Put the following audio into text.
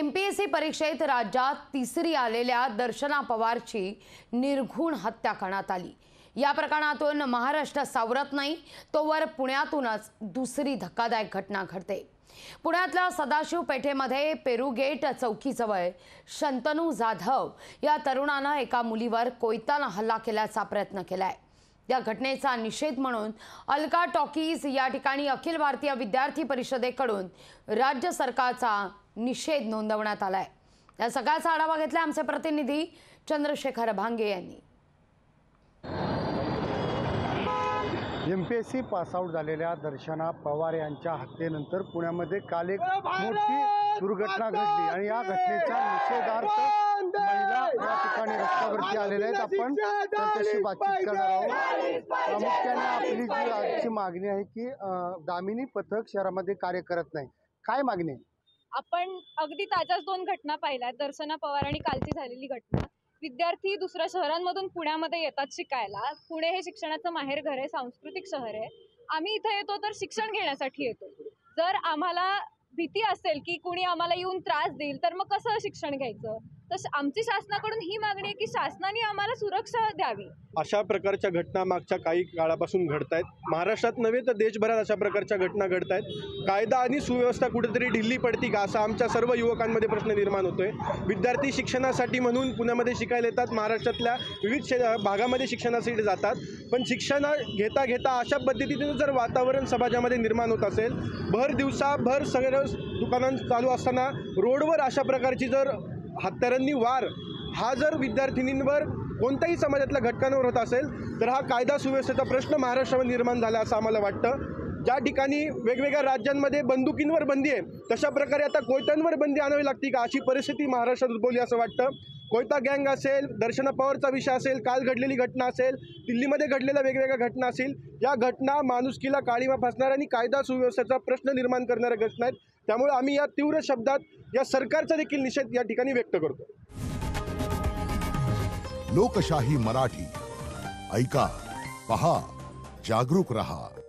MPSC परीक्षेत राज्यात तिसरी आलेल्या दर्शना पवारची निर्घुण हत्या करण्यात आली। या प्रकरणातून महाराष्ट्र सावरत नाही तोवर पुण्यातूनच दुसरी धक्कादायक घटना घडते। पुण्यातल्या सदाशिव पेठेमध्ये पेरुगेट चौकीजवळ शंतनु जाधव या तरुणाने एका मुलीवर कोयताने हल्ला केल्याचा प्रयत्न केलाय। या घटनेचा निषेध म्हणून अलका टॉकीज या ठिकाणी अखिल भारतीय विद्यार्थी परिषदेकडून राज्य सरकारचा निषेध नोंदवण्यात आलाय। या सगळ्याचा आढावा घेतला आमचे प्रतिनिधी चंद्रशेखर भांगे यांनी। MPSC पास आउट झालेल्या दर्शना पवार यांच्या हत्येनंतर पुण्यामध्ये काल एक मोठी दुर्घटना घडली आणि या घटनेच्या निषेधार्थ महिला या ठिकाणी रस्त्यावरती आलेले आहेत। आपण त्यांच्याशी बातचीत करणार आहोत। प्रामुख्याने आपली जी आजची मागणी आहे की दामिनी पथक शहरामध्ये कार्य करत नाही, काय मागणी आहे? आपण अगदी ताज्याच दोन घटना पाहिल्या, दर्शना पवार आणि कालची झालेली घटना। विद्यार्थी दुसऱ्या शहरांमधून पुण्यामध्ये येतात शिकायला। पुणे हे शिक्षणाचं माहेरघर आहे, सांस्कृतिक शहर आहे। आम्ही इथे येतो तर शिक्षण घेण्यासाठी येतो। जर आम्हाला भीती असेल की कोणी आम्हाला येऊन त्रास देईल तर मग कसं शिक्षण घ्यायचं? तर आमची शासनाकडून ही मागणी आहे की शासनाने आम्हाला सुरक्षा द्यावी। अशा प्रकारच्या घटना मागच्या काही काळापासून घडत आहेत, महाराष्ट्रात नव्हे तर देशभरात अशा प्रकारच्या घटना घडत आहेत। कायदा आणि सुव्यवस्था कुठेतरी ढिल्ली पडती का असा आमच्या सर्व युवकांमध्ये प्रश्न निर्माण होतोय। विद्यार्थी शिक्षणासाठी म्हणून पुण्यामध्ये शिकायला येतात, महाराष्ट्रातल्या विविध भागामध्ये शिक्षणासाठी जातात, पण शिक्षण घेता घेता अशा पद्धतीने जर वातावरण समाजामध्ये निर्माण होत असेल, भर दिवसा भर सगळं दुकानं चालू असताना रोडवर अशा प्रकारची जर हत्यारांनी वार हा जर विद्यार्थिनींवर कोणत्याही समाजातल्या घटकांवर होत असेल तर हा कायदा सुव्यवस्थेचा प्रश्न महाराष्ट्रामध्ये निर्माण झाला असं आम्हाला वाटतं। ज्या ठिकाणी वेगवेगळ्या राज्यांमध्ये बंदुकींवर बंदी आहे तशा प्रकारे आता कोयत्यांवर बंदी आणावी लागते का, अशी परिस्थिती महाराष्ट्रात उद्भवली असं वाटतं। कोयता गँग असेल, दर्शना पवारचा विषय असेल, काल घडलेली घटना असेल, दिल्लीमध्ये घडलेल्या वेगवेगळ्या घटना असतील, या घटना माणुसकीला काळीमा फासणाऱ्या आणि कायदा सुव्यवस्थेचा प्रश्न निर्माण करणाऱ्या घटना आहेत। त्यामुळे आम्ही या तीव्र शब्दात या सरकारचा देखील निषेध या ठिकाणी व्यक्त करतो। लोकशाही मराठी ऐका, पहा, जागरूक रहा।